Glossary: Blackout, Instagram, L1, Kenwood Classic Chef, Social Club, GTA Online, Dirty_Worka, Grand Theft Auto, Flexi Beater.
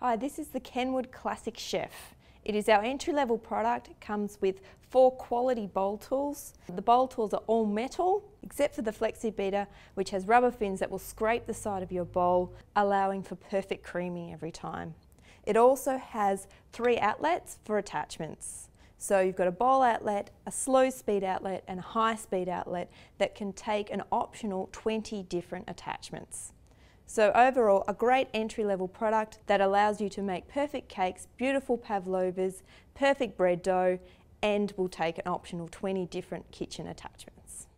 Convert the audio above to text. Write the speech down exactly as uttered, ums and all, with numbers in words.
Hi, this is the Kenwood Classic Chef. It is our entry-level product. It comes with four quality bowl tools. The bowl tools are all metal, except for the Flexi Beater, which has rubber fins that will scrape the side of your bowl, allowing for perfect creaming every time. It also has three outlets for attachments. So you've got a bowl outlet, a slow speed outlet, and a high speed outlet that can take an optional twenty different attachments. So overall, a great entry-level product that allows you to make perfect cakes, beautiful pavlovas, perfect bread dough, and will take an optional twenty different kitchen attachments.